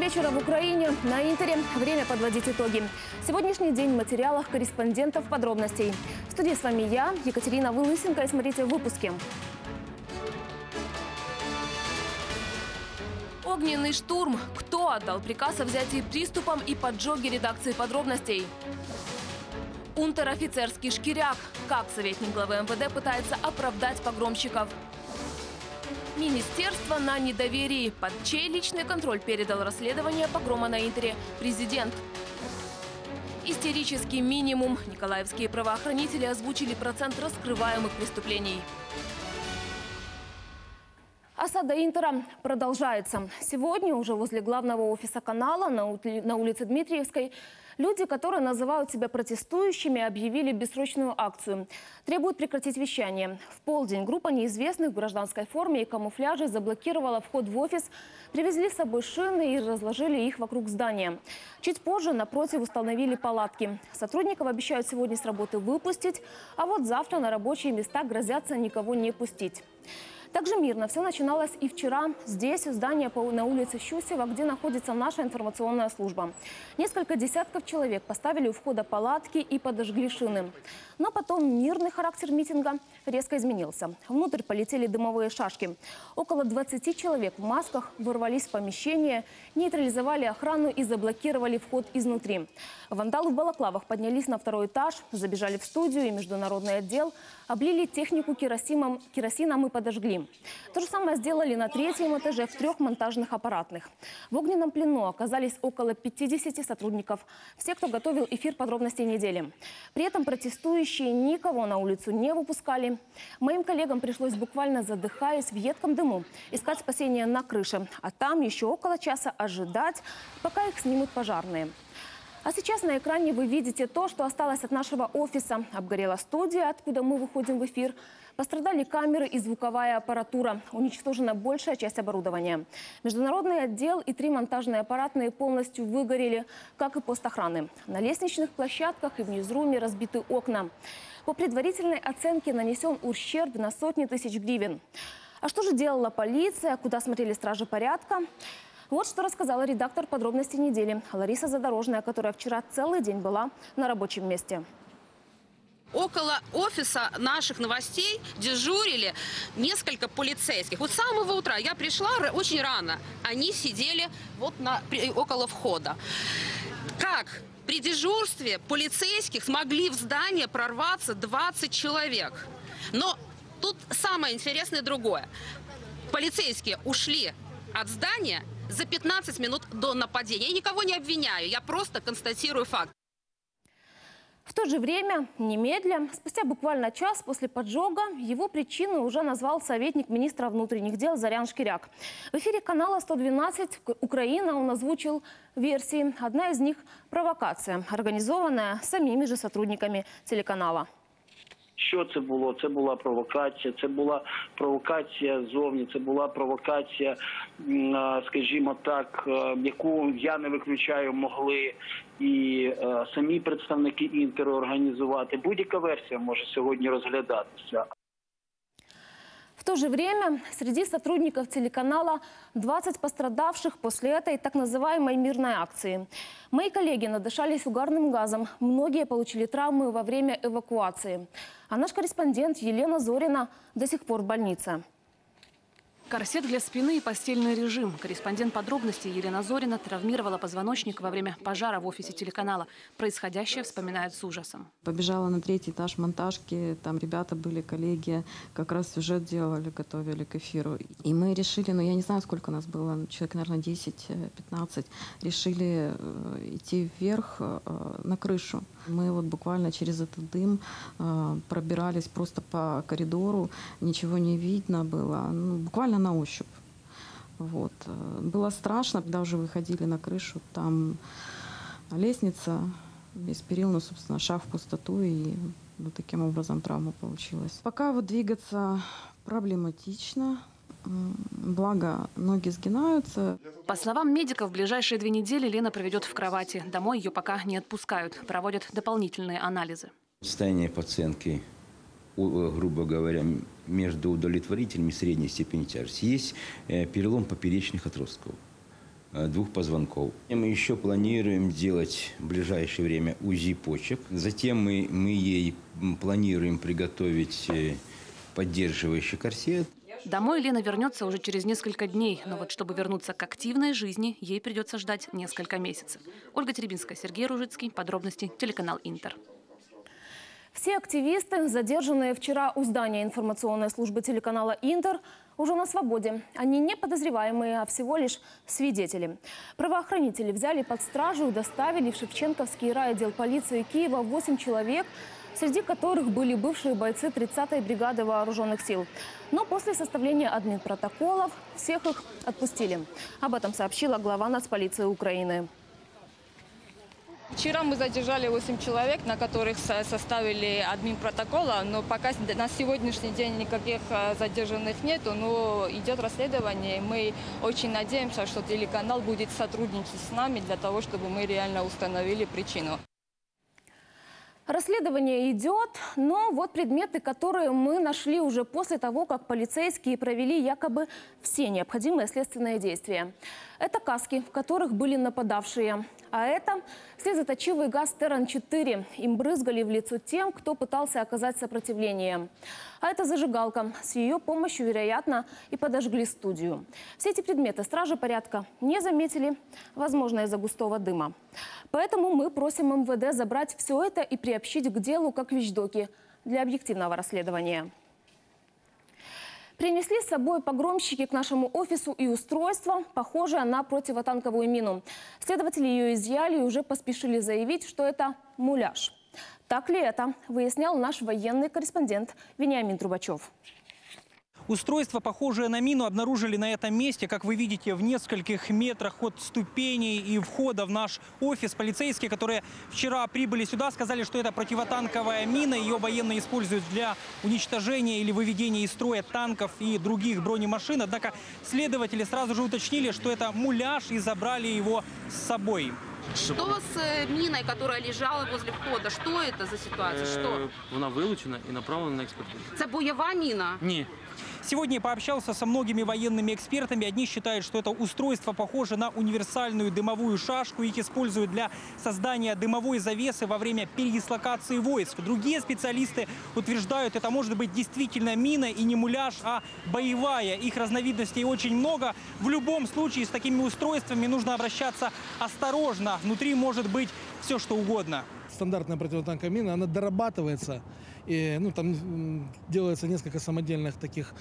вечера в Украине на Интере. Время подводить итоги. Сегодняшний день в материалах корреспондентов подробностей. В студии с вами я, Екатерина Вылысенко. И смотрите в выпуске. Огненный штурм. Кто отдал приказ о взятии приступом и поджоге редакции подробностей? Унтер-офицерский шкиряк. Как советник главы МВД пытается оправдать погромщиков? Министерство на недоверии. Под чей личный контроль передал расследование погрома на Интере президент? Истерический минимум. Николаевские правоохранители озвучили процент раскрываемых преступлений. Осада Интера продолжается. Сегодня уже возле главного офиса канала на улице Дмитриевской люди, которые называют себя протестующими, объявили бессрочную акцию. Требуют прекратить вещание. В полдень группа неизвестных в гражданской форме и камуфляже заблокировала вход в офис, привезли с собой шины и разложили их вокруг здания. Чуть позже напротив установили палатки. Сотрудников обещают сегодня с работы выпустить, а вот завтра на рабочие места грозятся никого не пустить. Также мирно все начиналось и вчера здесь, у здания на улице Щусева, где находится наша информационная служба. Несколько десятков человек поставили у входа палатки и подожгли шины. Но потом мирный характер митинга резко изменился. Внутрь полетели дымовые шашки. Около 20 человек в масках ворвались в помещение, нейтрализовали охрану и заблокировали вход изнутри. Вандалы в балаклавах поднялись на второй этаж, забежали в студию и международный отдел, облили технику керосином и подожгли. То же самое сделали на третьем этаже в трех монтажных аппаратных. В огненном плену оказались около 50 сотрудников, все, кто готовил эфир подробностей недели. При этом протестующие никого на улицу не выпускали. Моим коллегам пришлось, буквально задыхаясь в едком дыму, искать спасение на крыше, а там еще около часа ожидать, пока их снимут пожарные. А сейчас на экране вы видите то, что осталось от нашего офиса. Обгорела студия, откуда мы выходим в эфир. Пострадали камеры и звуковая аппаратура. Уничтожена большая часть оборудования. Международный отдел и 3 монтажные аппаратные полностью выгорели, как и пост охраны. На лестничных площадках и в ньюзруме разбиты окна. По предварительной оценке нанесен ущерб на сотни тысяч гривен. А что же делала полиция? Куда смотрели стражи порядка? Вот что рассказала редактор подробностей недели Лариса Задорожная, которая вчера целый день была на рабочем месте. Около офиса наших новостей дежурили несколько полицейских. Вот с самого утра я пришла очень рано. Они сидели вот около входа. Как при дежурстве полицейских смогли в здание прорваться 20 человек? Но тут самое интересное другое. Полицейские ушли от здания за 15 минут до нападения. Я никого не обвиняю, я просто констатирую факт. В то же время, немедля, спустя буквально час после поджога, его причины уже назвал советник министра внутренних дел Зарян Шкиряк. В эфире канала 112 «Украина» он озвучил версии. Одна из них – провокация, организованная самими же сотрудниками телеканала. Що це було? Це була провокація, зовні, це була провокація, скажімо так, яку я не виключаю, могли і самі представники Інтеру організувати. Будь-яка версія може сьогодні розглядатися. В то же время среди сотрудников телеканала 20 пострадавших после этой так называемой мирной акции. Мои коллеги надышались угарным газом. Многие получили травмы во время эвакуации. А наш корреспондент Елена Зорина до сих пор в больнице. Корсет для спины и постельный режим. Корреспондент подробностей Елена Зорина травмировала позвоночник во время пожара в офисе телеканала. Происходящее вспоминают с ужасом. Побежала на третий этаж монтажки. Там ребята были, коллеги, как раз сюжет делали, готовили к эфиру. И мы решили, ну я не знаю, сколько нас было, человек, наверное, 10-15, решили идти вверх на крышу. Мы вот буквально через этот дым пробирались просто по коридору. Ничего не видно было. Ну, буквально на ощупь. Вот. Было страшно, когда уже выходили на крышу, там лестница без перил, ну, собственно, шаг в пустоту, и вот таким образом травма получилась. Пока вот двигаться проблематично, благо ноги сгинаются. По словам медиков, в ближайшие 2 недели Лена проведет в кровати. Домой ее пока не отпускают, проводят дополнительные анализы. Состояние пациентки, грубо говоря, между удовлетворительными и средней степени тяжести. Есть перелом поперечных отростков. двух позвонков. И мы еще планируем делать в ближайшее время УЗИ почек. Затем мы ей планируем приготовить поддерживающий корсет. Домой Лена вернется уже через несколько дней, но вот чтобы вернуться к активной жизни, ей придется ждать несколько месяцев. Ольга Теребинская, Сергей Ружецкий. Подробности. Телеканал «Интер». Все активисты, задержанные вчера у здания информационной службы телеканала «Интер», уже на свободе. Они не подозреваемые, а всего лишь свидетели. Правоохранители взяли под стражу и доставили в Шевченковский райотдел полиции Киева 8 человек, среди которых были бывшие бойцы 30-й бригады вооруженных сил. Но после составления админпротоколов всех их отпустили. Об этом сообщила глава нацполиции Украины. Вчера мы задержали 8 человек, на которых составили админпротокола, но пока на сегодняшний день никаких задержанных нету, но идет расследование. Мы очень надеемся, что телеканал будет сотрудничать с нами для того, чтобы мы реально установили причину. Расследование идет, но вот предметы, которые мы нашли уже после того, как полицейские провели якобы все необходимые следственные действия. Это каски, в которых были нападавшие. А это слезоточивый газ «Теран-4». Им брызгали в лицо тем, кто пытался оказать сопротивление. А это зажигалка. С ее помощью, вероятно, и подожгли студию. Все эти предметы стражи порядка не заметили, возможно, из-за густого дыма. Поэтому мы просим МВД забрать все это и приобщить к делу как вещдоки для объективного расследования. Принесли с собой погромщики к нашему офису и устройство, похожее на противотанковую мину. Следователи ее изъяли и уже поспешили заявить, что это муляж. Так ли это, выяснял наш военный корреспондент Вениамин Трубачев. Устройство, похожее на мину, обнаружили на этом месте, как вы видите, в нескольких метрах от ступеней и входа в наш офис. Полицейские, которые вчера прибыли сюда, сказали, что это противотанковая мина. Ее военные используют для уничтожения или выведения из строя танков и других бронемашин. Однако следователи сразу же уточнили, что это муляж, и забрали его с собой. Что с миной, которая лежала возле входа? Что это за ситуация? Что? Она вилучена и направлена на экспертизу. Это боевая мина? Нет. Сегодня я пообщался со многими военными экспертами. Одни считают, что это устройство похоже на универсальную дымовую шашку. Их используют для создания дымовой завесы во время передислокации войск. Другие специалисты утверждают, это может быть действительно мина и не муляж, а боевая. Их разновидностей очень много. В любом случае с такими устройствами нужно обращаться осторожно. Внутри может быть все, что угодно. Стандартная противотанковая мина, она дорабатывается, и, там делается несколько самодельных таких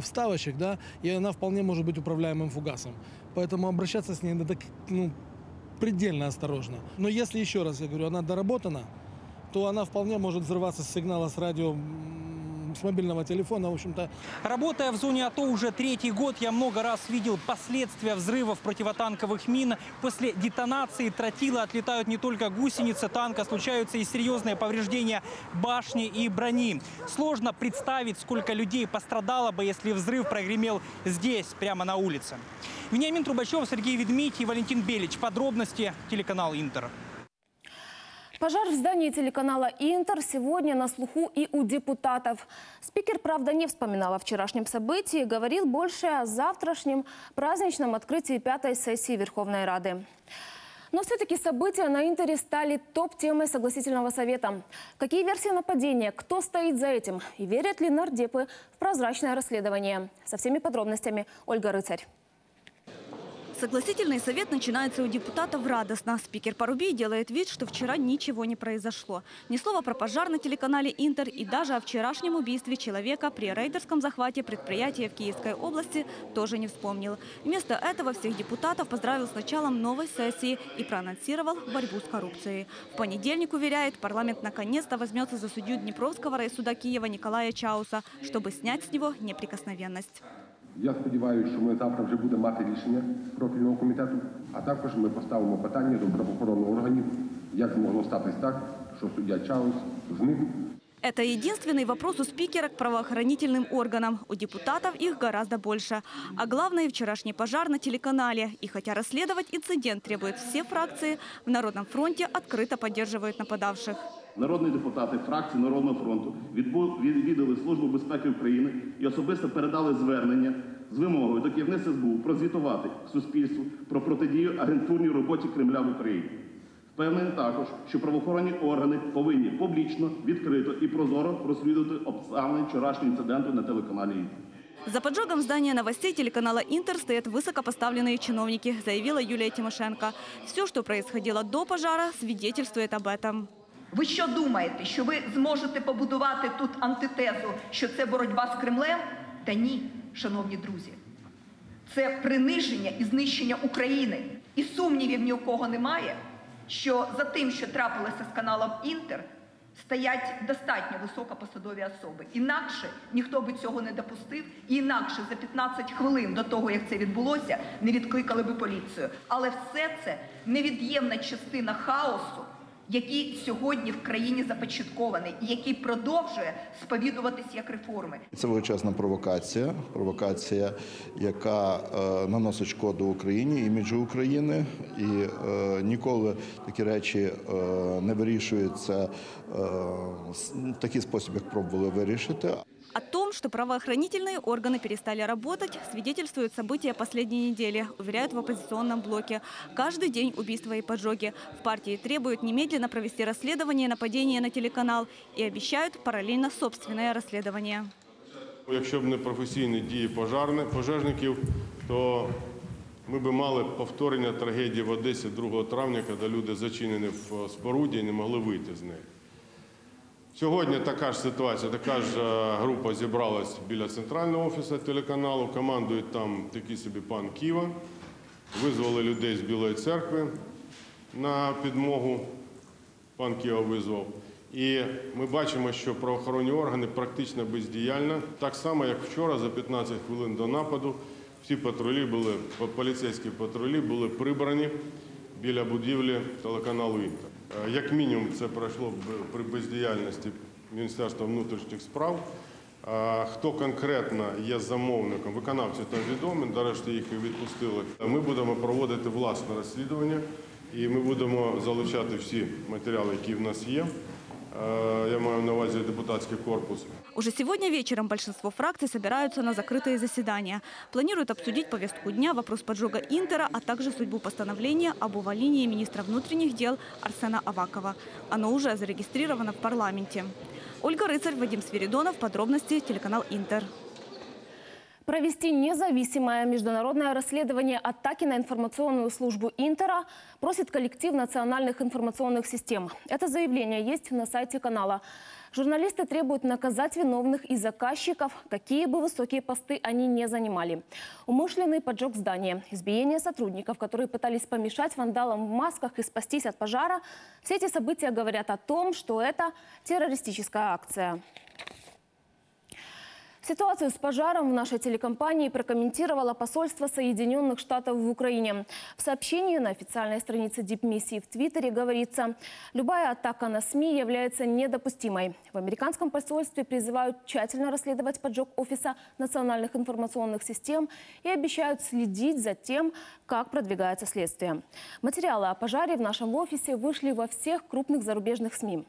вставочек, да, и она вполне может быть управляемым фугасом. Поэтому обращаться с ней надо предельно осторожно. Но если, еще раз я говорю, она доработана, то она вполне может взрываться с сигнала с радио, с мобильного телефона, в общем-то. Работая в зоне АТО уже третий год, я много раз видел последствия взрывов противотанковых мин. После детонации тротила отлетают не только гусеницы танка, случаются и серьезные повреждения башни и брони. Сложно представить, сколько людей пострадало бы, если взрыв прогремел здесь, прямо на улице. Вениамин Трубачев, Сергей Ведмить и Валентин Белич. Подробности. Телеканал «Интер». Пожар в здании телеканала «Интер» сегодня на слуху и у депутатов. Спикер, правда, не вспоминал о вчерашнем событии, говорил больше о завтрашнем праздничном открытии 5-й сессии Верховной Рады. Но все-таки события на «Интере» стали топ-темой согласительного совета. Какие версии нападения, кто стоит за этим и верят ли нардепы в прозрачное расследование? Со всеми подробностями Ольга Рыцарь. Согласительный совет начинается у депутатов радостно. Спикер Парубий делает вид, что вчера ничего не произошло. Ни слова про пожар на телеканале «Интер» и даже о вчерашнем убийстве человека при рейдерском захвате предприятия в Киевской области тоже не вспомнил. Вместо этого всех депутатов поздравил с началом новой сессии и проанонсировал борьбу с коррупцией. В понедельник, уверяет, парламент наконец-то возьмется за судью Днепровского райсуда Киева Николая Чауса, чтобы снять с него неприкосновенность. Я сподіваюся, що ми завтра вже будемо мати рішення профільного комітету, а також ми поставимо питання до правоохоронних органів, як могло статись так, що суддя Чаус зник. Это единственный вопрос у спикера к правоохранительным органам. У депутатов их гораздо больше. А главное, вчерашний пожар на телеканале. И хотя расследовать инцидент требуют все фракции, в Народном фронте открыто поддерживают нападавших. Народні депутати фракції Народного фронту відвідали Службу безпеки України і особисто передали звернення з вимогою до керівництва СБУ прозвітувати суспільству про протидію агентурній роботі Кремля в Україні. Впевнений також, що правоохоронні органи повинні публічно, відкрито і прозоро розслідувати обставини вчорашнього інциденту на телеканалі «Інтер». За поджогом здания новостей телеканала «Интер» стоят высокопоставленные чиновники, заявила Юлия Тимошенко. Все, что происходило до пожара, свидетельствует об этом. Ви що думаєте, що ви зможете побудувати тут антитезу, що це боротьба з Кремлем? Та ні, шановні друзі. Це приниження і знищення України. І сумнівів ні у кого немає, що за тим, що трапилося з каналом «Інтер», стоять достатньо високопосадові особи. Інакше ніхто би цього не допустив, і інакше за 15 хвилин до того, як це відбулося, не відкликали би поліцію. Але все це невід'ємна частина хаосу, який сьогодні в країні започаткований і який продовжує сповідуватись як реформи. Це величезна провокація, яка наносить шкоду Україні, іміджу України. І ніколи такі речі не вирішуються в такий спосіб, як пробували вирішити. О том, что правоохранительные органы перестали работать, свидетельствуют события последней недели, уверяют в оппозиционном блоке. Каждый день убийства и поджоги. В партии требуют немедленно провести расследование нападения на телеканал и обещают параллельно собственное расследование. Если бы не профессиональные действия пожежников, то ми б мали повторення трагедії в Одесі 2 травня, коли люди зачинені в споруді і не могли вийти з неї. Сьогодні така ж ситуація, така ж група зібралась біля центрального офісу телеканалу, командує там такий собі пан Кива, визвали людей з Білої церкви на підмогу, пан Кива визвав. І ми бачимо, що правоохоронні органи практично бездіяльно, так само, як вчора, за 15 хвилин до нападу, всі поліцейські патрулі були прибрані біля будівлі телеканалу «Інтер». Як мінімум, це пройшло при бездіяльності Міністерства внутрішніх справ. Хто конкретно є замовником, виконавці там відомі, нарешті їх і відпустили. Ми будемо проводити власне розслідування і ми будемо залучати всі матеріали, які в нас є. Я маю на увазі депутатский корпус. Уже сегодня вечером большинство фракций собираются на закрытые заседания. Планируют обсудить повестку дня, вопрос поджога «Интера», а также судьбу постановления об увольнении министра внутренних дел Арсена Авакова. Оно уже зарегистрировано в парламенте. Ольга Рыцарь, Вадим Свиридонов. Подробности. Телеканал «Интер». Провести независимое международное расследование атаки на информационную службу «Интера» просит коллектив национальных информационных систем. Это заявление есть на сайте канала. Журналисты требуют наказать виновных и заказчиков, какие бы высокие посты они не занимали. Умышленный поджог здания, избиение сотрудников, которые пытались помешать вандалам в масках и спастись от пожара – все эти события говорят о том, что это террористическая акция. Ситуацию с пожаром в нашей телекомпании прокомментировало посольство Соединенных Штатов в Украине. В сообщении на официальной странице дипмиссии в Твиттере говорится: «Любая атака на СМИ является недопустимой. В американском посольстве призывают тщательно расследовать поджог Офиса национальных информационных систем и обещают следить за тем, как продвигается следствие». Материалы о пожаре в нашем офисе вышли во всех крупных зарубежных СМИ.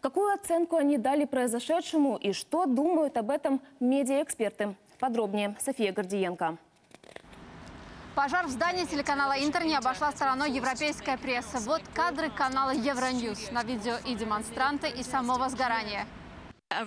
Какую оценку они дали произошедшему и что думают об этом медиаэксперты? Подробнее София Гордиенко. Пожар в здании телеканала «Интер» не обошла стороной европейская пресса. Вот кадры канала «Евроньюз». На видео и демонстранты, и само возгорание.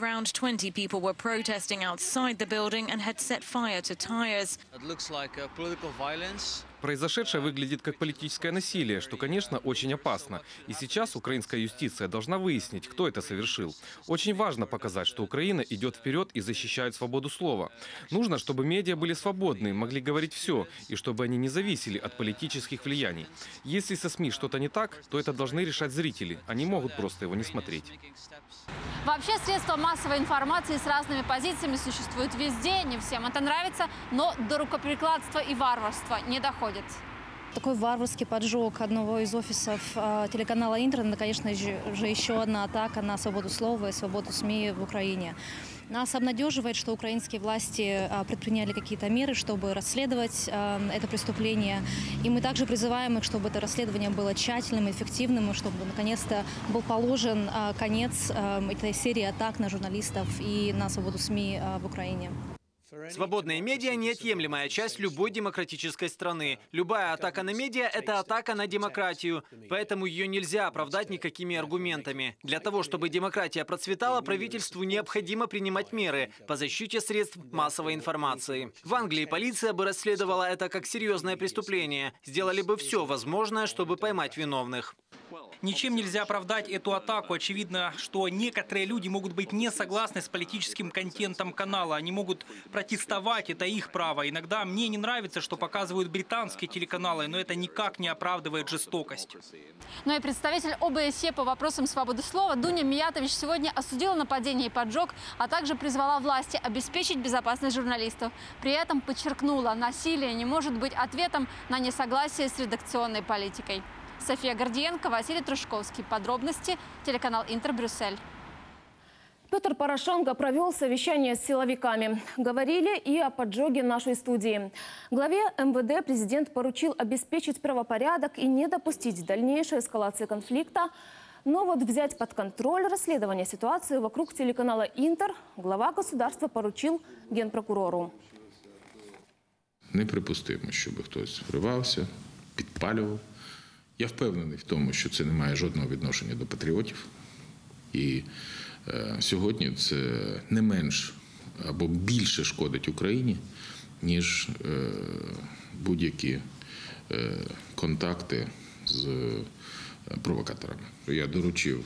Around 20 people were protesting outside the building and had set fire to tires. It looks like political violence. Произошедшее выглядит как политическое насилие, что, конечно, очень опасно. И сейчас украинская юстиция должна выяснить, кто это совершил. Очень важно показать, что Украина идет вперед и защищает свободу слова. Нужно, чтобы медиа были свободны, могли говорить все, и чтобы они не зависели от политических влияний. Если со СМИ что-то не так, то это должны решать зрители. Они могут просто его не смотреть. Вообще, средства массовой информации с разными позициями существуют везде. Не всем это нравится, но до рукоприкладства и варварства не доходит. Такой варварский поджог одного из офисов телеканала «Интер» – это, конечно же, еще одна атака на свободу слова и свободу СМИ в Украине. Нас обнадеживает, что украинские власти предприняли какие-то меры, чтобы расследовать это преступление. И мы также призываем их, чтобы это расследование было тщательным, эффективным, и чтобы наконец-то был положен конец этой серии атак на журналистов и на свободу СМИ в Украине. Свободные медиа – неотъемлемая часть любой демократической страны. Любая атака на медиа – это атака на демократию, поэтому ее нельзя оправдать никакими аргументами. Для того, чтобы демократия процветала, правительству необходимо принимать меры по защите средств массовой информации. В Англии полиция бы расследовала это как серьезное преступление, сделали бы все возможное, чтобы поймать виновных. Ничем нельзя оправдать эту атаку. Очевидно, что некоторые люди могут быть не согласны с политическим контентом канала. Они могут протестовать, это их право. Иногда мне не нравится, что показывают британские телеканалы, но это никак не оправдывает жестокость. Ну и представитель ОБСЕ по вопросам свободы слова Дуня Миятович сегодня осудила нападение и поджог, а также призвала власти обеспечить безопасность журналистов. При этом подчеркнула, насилие не может быть ответом на несогласие с редакционной политикой. София Гордиенко, Василий Трушковский. Подробности. Телеканал «Интер Брюссель». Петр Порошенко провел совещание с силовиками. Говорили и о поджоге нашей студии. Главе МВД президент поручил обеспечить правопорядок и не допустить дальнейшей эскалации конфликта. Но вот взять под контроль расследование ситуации вокруг телеканала «Интер» глава государства поручил генпрокурору. Неприпустимо, чтобы кто-то вривався, подпаливал. Я впевнений в тому, що це не має жодного відношення до патріотів. І сьогодні це не менш або більше шкодить Україні, ніж будь-які контакти з провокаторами. Я доручив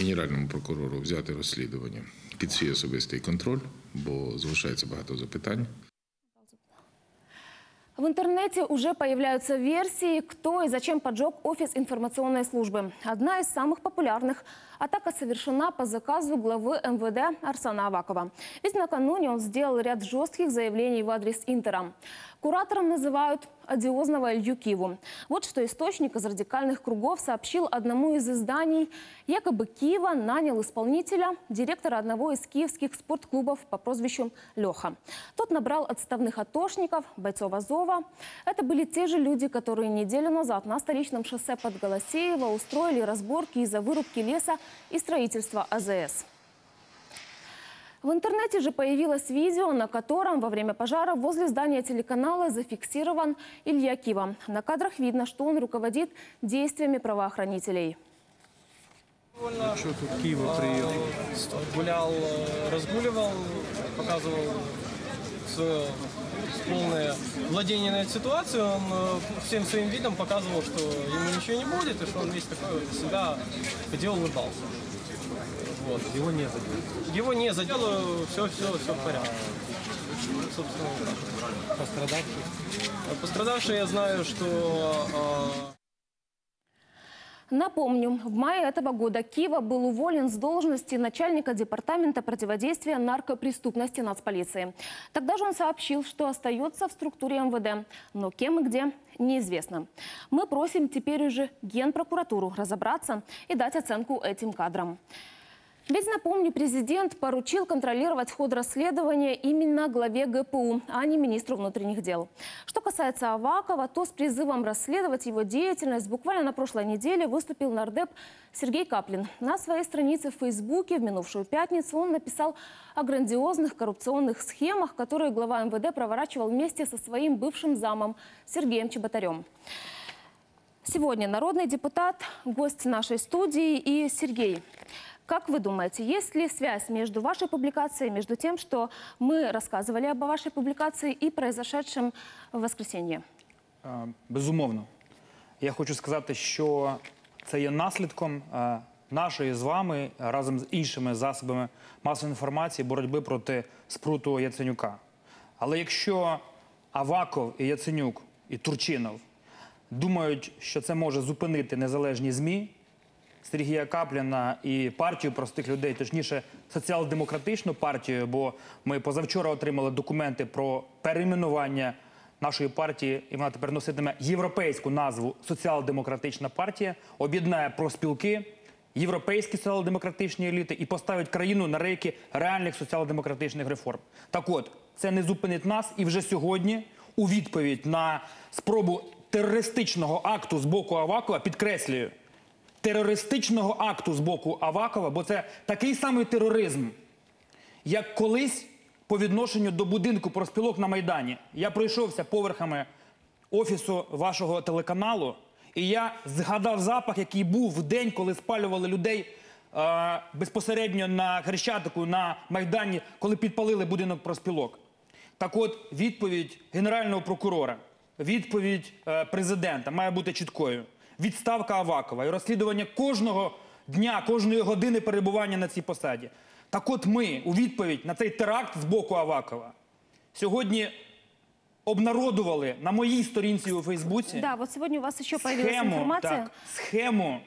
Генеральному прокурору взяти розслідування під свій особистий контроль, бо залишається багато запитань. В интернете уже появляются версии, кто и зачем поджег офис информационной службы. Одна из самых популярных – атака совершена по заказу главы МВД Арсена Авакова. Ведь накануне он сделал ряд жестких заявлений в адрес «Интера». Куратором называют одиозного Илью Киву. Вот что источник из радикальных кругов сообщил одному из изданий. Якобы Кива нанял исполнителя, директора одного из киевских спортклубов по прозвищу Леха. Тот набрал отставных атошников, бойцов Азова. Это были те же люди, которые неделю назад на столичном шоссе под Голосеево устроили разборки из-за вырубки леса и строительства АЗС. В интернете же появилось видео, на котором во время пожара возле здания телеканала зафиксирован Илья Кива. На кадрах видно, что он руководит действиями правоохранителей. Ну, что тут Кива приехал? Гулял, разгуливал, показывал свое полное владение на эту ситуацию. Он всем своим видом показывал, что ему ничего не будет, и что он весь такой всегда ходил, улыбался. Вот. Его не задел. Его не задел, все в порядке. Собственно, так. Пострадавшие, я знаю, что... Напомню, в мае этого года Кива был уволен с должности начальника департамента противодействия наркопреступности нацполиции. Тогда же он сообщил, что остается в структуре МВД, но кем и где неизвестно. Мы просим теперь уже Генпрокуратуру разобраться и дать оценку этим кадрам. Ведь, напомню, президент поручил контролировать ход расследования именно главе ГПУ, а не министру внутренних дел. Что касается Авакова, то с призывом расследовать его деятельность буквально на прошлой неделе выступил нардеп Сергей Каплин. На своей странице в Фейсбуке в минувшую пятницу он написал о грандиозных коррупционных схемах, которые глава МВД проворачивал вместе со своим бывшим замом Сергеем Чеботарем. Сегодня народный депутат, гость нашей студии. И, Сергей, как вы думаете, есть ли связь между вашей публикацией, между тем, что мы рассказывали об вашей публикации, и произошедшем в воскресенье? Безумовно. Я хочу сказати, що це є наслідком нашої з вами, разом з іншими засобами масової інформації, боротьби проти спруту Яценюка. Але якщо Аваков і Яценюк, і Турчинов думають, що це може зупинити незалежні ЗМІ, Сергія Капліна і партію простих людей, точніше соціал-демократичну партію, бо ми позавчора отримали документи про перейменування нашої партії, і вона тепер носитиме європейську назву «Соціал-демократична партія», об'єднає профспілки, європейські соціал-демократичні еліти і поставить країну на рейки реальних соціал-демократичних реформ. Так от, це не зупинить нас, і вже сьогодні у відповідь на спробу терористичного акту з боку Авакова, підкреслюю, терористичного акту з боку Авакова, бо це такий самий тероризм, як колись по відношенню до будинку профспілок на Майдані. Я пройшовся поверхами офісу вашого телеканалу, і я згадав запах, який був в день, коли спалювали людей безпосередньо на Хрещатику, на Майдані, коли підпалили будинок профспілок. Так от, відповідь генерального прокурора, відповідь президента має бути чіткою. Відставка Авакова і розслідування кожного дня, кожної години перебування на цій посаді. Так от ми у відповідь на цей теракт з боку Авакова сьогодні обнародували на моїй сторінці у Фейсбуці схему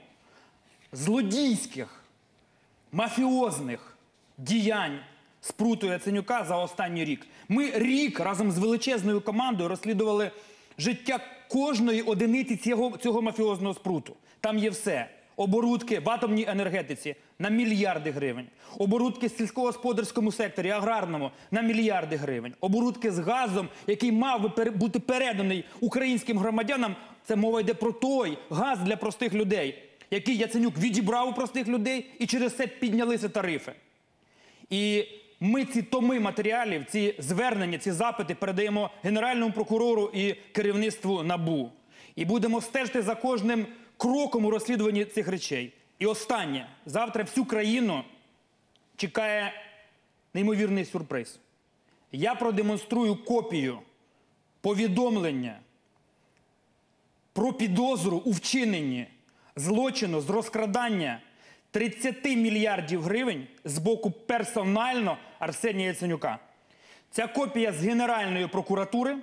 злодійських, мафіозних діянь Спруту Яценюка за останній рік. Ми рік разом з величезною командою розслідували життя кожної одиниці цього мафіозного спруту. Там є все. Оборудки в атомній енергетиці на мільярди гривень. Оборудки в сільськогосподарському секторі, аграрному на мільярди гривень. Оборудки з газом, який мав би бути переданий українським громадянам. Це мова йде про той газ для простих людей, який Яценюк відібрав у простих людей, і через це піднялися тарифи. І ми ці томи матеріалів, ці звернення, ці запити передаємо Генеральному прокурору і керівництву НАБУ. І будемо стежити за кожним кроком у розслідуванні цих речей. І останнє. Завтра всю країну чекає неймовірний сюрприз. Я продемонструю копію повідомлення про підозру у вчиненні злочину з розкрадання 30 мільярдів гривень з боку персонально Арсенія Яценюка. Ця копія з Генеральної прокуратури,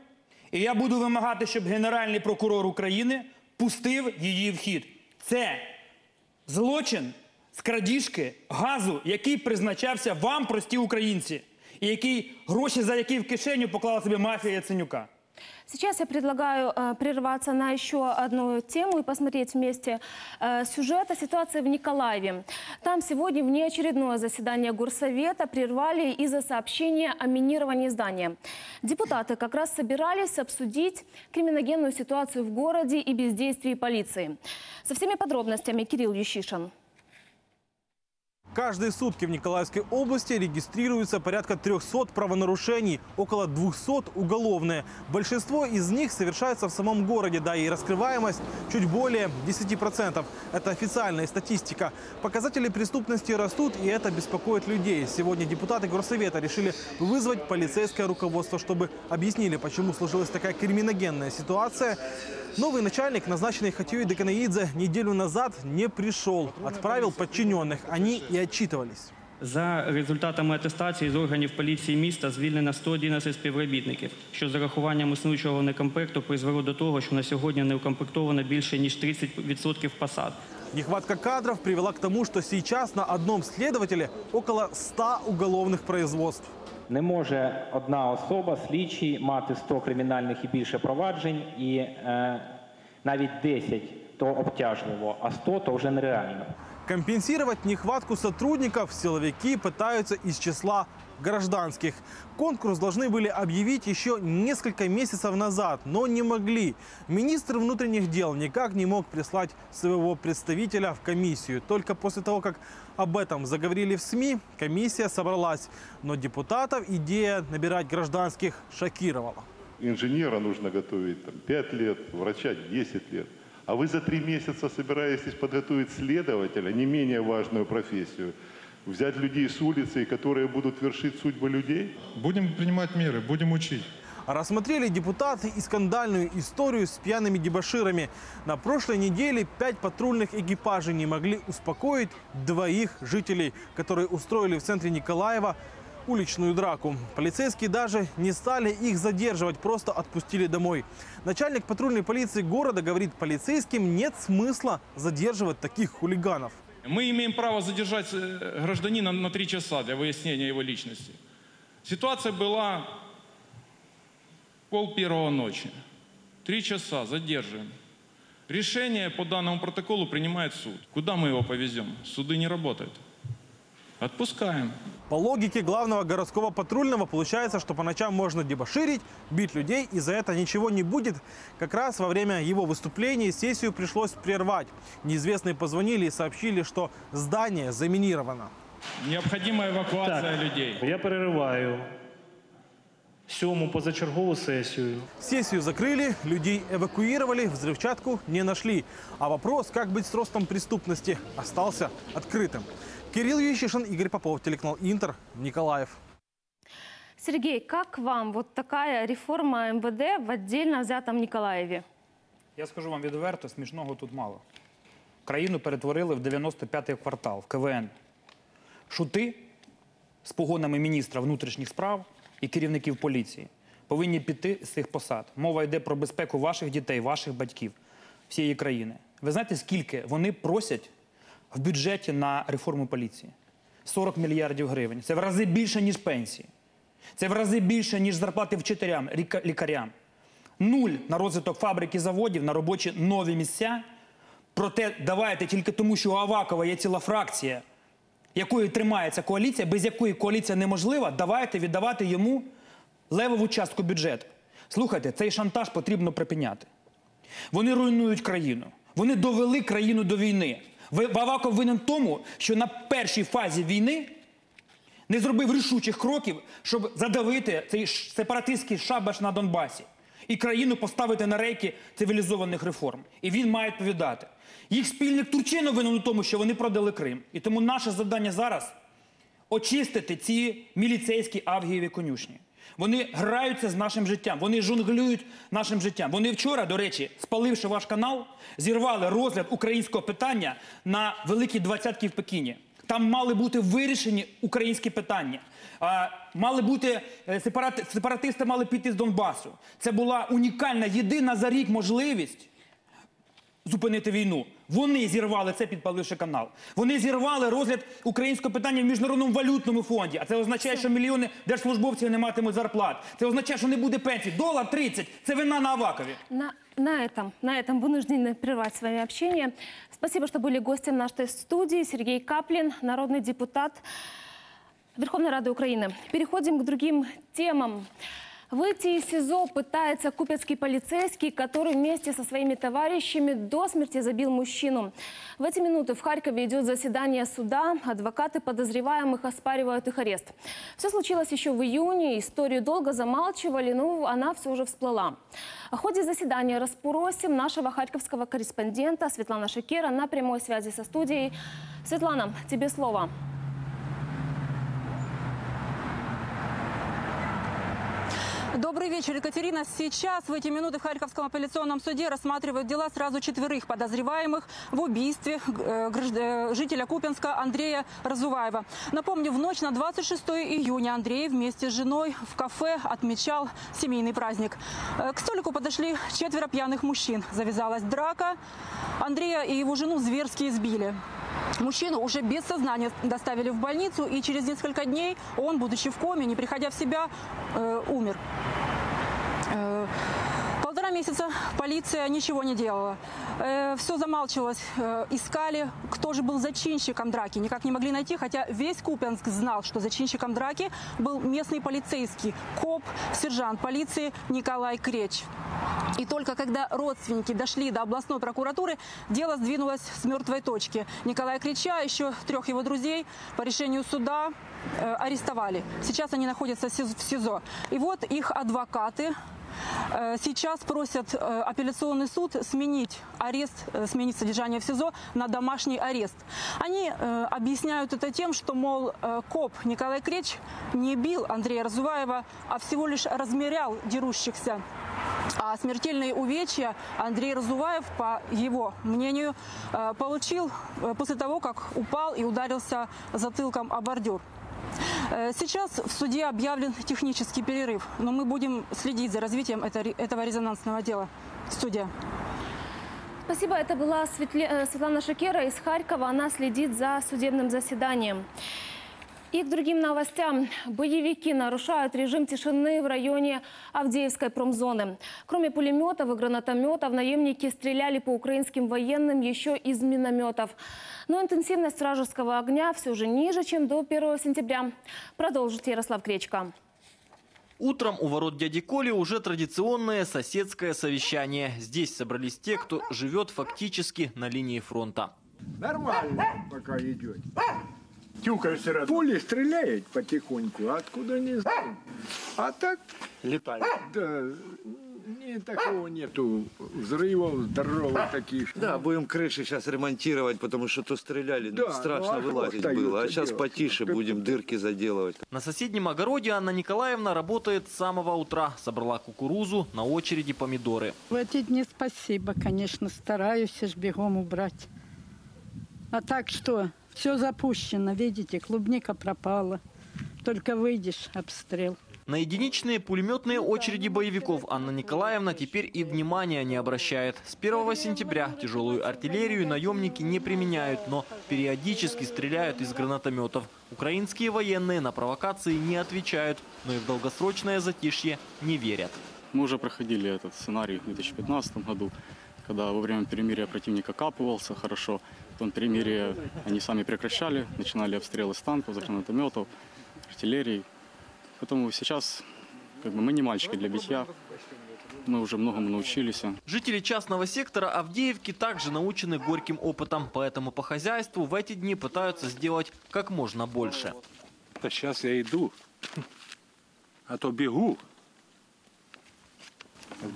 і я буду вимагати, щоб Генеральний прокурор України пустив її в хід. Це злочин з крадіжки газу, який призначався вам, прості українці, і гроші за які в кишеню поклала собі мафія Яценюка. Сейчас я предлагаю прерваться на еще одну тему и посмотреть вместе сюжет о ситуации в Николаеве. Там сегодня внеочередное заседание Горсовета прервали из-за сообщения о минировании здания. Депутаты как раз собирались обсудить криминогенную ситуацию в городе и бездействие полиции. Со всеми подробностями Кирилл Ющишин. Каждые сутки в Николаевской области регистрируется порядка 300 правонарушений, около 200 уголовные. Большинство из них совершается в самом городе, да и раскрываемость чуть более 10%. Это официальная статистика. Показатели преступности растут, и это беспокоит людей. Сегодня депутаты Горсовета решили вызвать полицейское руководство, чтобы объяснили, почему сложилась такая криминогенная ситуация. Новый начальник, назначенный Хатьё Деканаидзе, неделю назад не пришел. Отправил подчиненных. Они и отчитывались. За результатами атестації з органів поліції міста звільнено 111 співробітників, що з урахуванням існуючого некомплекту призвело до того, що на сьогодні не укомплектовано більше, ніж 30% посад. Нехватка кадров привела к тому, що зараз на одному слідувателі около 100 уголовних производств. Не може одна особа, слідчий, мати 100 кримінальних і більше проваджень, і навіть 10 – то обтяжливо, а 100 – то вже нереально. Компенсировать нехватку сотрудников силовики пытаются из числа гражданских. Конкурс должны были объявить еще несколько месяцев назад, но не могли. Министр внутренних дел никак не мог прислать своего представителя в комиссию. Только после того, как об этом заговорили в СМИ, комиссия собралась. Но депутатов идея набирать гражданских шокировала. Инженера нужно готовить там, 5 лет, врача 10 лет. А вы за 3 месяца собираетесь подготовить следователя, не менее важную профессию, взять людей с улицы, которые будут вершить судьбы людей? Будем принимать меры, будем учить. Рассмотрели депутаты и скандальную историю с пьяными дебоширами. На прошлой неделе 5 патрульных экипажей не могли успокоить 2 жителей, которые устроили в центре Николаева уличную драку. Полицейские даже не стали их задерживать, просто отпустили домой. Начальник патрульной полиции города говорит полицейским, нет смысла задерживать таких хулиганов. Мы имеем право задержать гражданина на 3 часа для выяснения его личности. Ситуация была 00:30 ночи. 3 часа задерживаем. Решение по данному протоколу принимает суд. Куда мы его повезем? Суды не работают. Отпускаем. По логике главного городского патрульного получается, что по ночам можно дебоширить, бить людей, и за это ничего не будет. Как раз во время его выступления сессию пришлось прервать. Неизвестные позвонили и сообщили, что здание заминировано. Необходима эвакуация людей. Я прерываю сьому позачерговую сессию. Сессию закрыли, людей эвакуировали, взрывчатку не нашли. А вопрос, как быть с ростом преступности, остался открытым. Кирилл Ющишин, Игорь Попов, телеканал «Интер», Николаев. Сергей, как вам вот такая реформа МВД в отдельно взятом Николаеве? Я скажу вам відверто, смішного тут мало. Країну перетворили в 95-й квартал, в КВН. Шути з погонами міністра внутрішніх справ і керівників поліції повинні піти з цих посад. Мова йде про безпеку ваших дітей, ваших батьків, всієї країни. Ви знаєте, скільки вони просять в бюджеті на реформу поліції? 40 мільярдів гривень. Це в рази більше, ніж пенсії. Це в рази більше, ніж зарплати вчителям, лікарям. Нуль на розвиток фабрик і заводів, на робочі нові місця. Проте давайте тільки тому, що у Авакова є ціла фракція, якою тримається коаліція, без якої коаліція неможлива, давайте віддавати йому левову частку бюджету. Слухайте, цей шантаж потрібно припиняти. Вони руйнують країну. Вони довели країну до війни. Аваков винен тому, що на першій фазі війни не зробив рішучих кроків, щоб задавити цей сепаратистський шабаш на Донбасі і країну поставити на рейки цивілізованих реформ. І він має відповідати. Їх спільник Турчинов винен у тому, що вони продали Крим. І тому наше завдання зараз – очистити ці міліцейські авгієві конюшні. Вони граються з нашим життям, вони жонглюють нашим життям. Вони вчора, до речі, спаливши ваш канал, зірвали розгляд українського питання на Великій Двадцятці в Пекіні. Там мали бути вирішені українські питання. Сепаратисти мали піти з Донбасу. Це була унікальна, єдина за рік можливість зупинити війну. Вони зірвали це, підпаливши канал. Вони зірвали розгляд українського питання в Міжнародному валютному фонді. А це означає, що мільйони держслужбовців не матимуть зарплат. Це означає, що не буде пенсій. $30 – це вина на Авакові. На этом вынуждены прервать с вами общение. Спасибо, что были гостем нашей студии. Сергей Каплин, народный депутат Верховной Рады Украины. Переходим к другим темам. Выйти из СИЗО пытается купецкий полицейский, который вместе со своими товарищами до смерти забил мужчину. В эти минуты в Харькове идет заседание суда. Адвокаты подозреваемых оспаривают их арест. Все случилось еще в июне. Историю долго замалчивали, но она все же всплыла. О ходе заседания расспросим нашего харьковского корреспондента Светлана Шакира на прямой связи со студией. Светлана, тебе слово. Добрый вечер, Екатерина. Сейчас, в эти минуты, в Харьковском апелляционном суде рассматривают дела сразу 4 подозреваемых в убийстве жителя Купенска Андрея Разуваева. Напомню, в ночь на 26 июня Андрей вместе с женой в кафе отмечал семейный праздник. К столику подошли 4 пьяных мужчин. Завязалась драка. Андрея и его жену зверски избили. Мужчину уже без сознания доставили в больницу, и через несколько дней он, будучи в коме, не приходя в себя, умер. Полтора месяца полиция ничего не делала. Все замалчивалось. Искали, кто же был зачинщиком драки. Никак не могли найти, хотя весь Купенск знал, что зачинщиком драки был местный полицейский, коп, сержант полиции Николай Креч. И только когда родственники дошли до областной прокуратуры, дело сдвинулось с мертвой точки. Николая Креча, еще 3 его друзей по решению суда арестовали. Сейчас они находятся в СИЗО. И вот их адвокаты сейчас просят апелляционный суд сменить арест, сменить содержание в СИЗО на домашний арест. Они объясняют это тем, что, мол, коп Николай Креч не бил Андрея Разуваева, а всего лишь размерял дерущихся. А смертельные увечья Андрей Разуваев, по его мнению, получил после того, как упал и ударился затылком о бордюр. Сейчас в суде объявлен технический перерыв, но мы будем следить за развитием этого резонансного дела в суде. Спасибо. Это была Светлана Шакира из Харькова. Она следит за судебным заседанием. И к другим новостям. Боевики нарушают режим тишины в районе Авдеевской промзоны. Кроме пулеметов и гранатометов, наемники стреляли по украинским военным еще из минометов. Но интенсивность вражеского огня все же ниже, чем до 1 сентября. Продолжит Ярослав Клечка. Утром у ворот дяди Коли уже традиционное соседское совещание. Здесь собрались те, кто живет фактически на линии фронта. Нормально пока идет. Пули стреляет потихоньку, откуда не знаю. А так летает. Да, такого нету. Взрывов здоровых таких. Да, будем крыши сейчас ремонтировать, потому что то стреляли, да, страшно вылазить было. А сейчас потише будем дырки заделывать. На соседнем огороде Анна Николаевна работает с самого утра. Собрала кукурузу, на очереди помидоры. В эти дни спасибо, конечно, стараюсь аж бегом убрать. А так что, все запущено, видите, клубника пропала. Только выйдешь, обстрел. На единичные пулеметные очереди боевиков Анна Николаевна теперь и внимания не обращает. С 1 сентября тяжелую артиллерию наемники не применяют, но периодически стреляют из гранатометов. Украинские военные на провокации не отвечают, но и в долгосрочное затишье не верят. Мы уже проходили этот сценарий в 2015 году, когда во время перемирия противник окапывался хорошо. Потом перемирие они сами прекращали, начинали обстрелы с танков, с гранатометов, артиллерии. Поэтому сейчас как бы мы не мальчики для битья, мы уже многому научились. Жители частного сектора Авдеевки также научены горьким опытом, поэтому по хозяйству в эти дни пытаются сделать как можно больше. А сейчас я иду, а то бегу.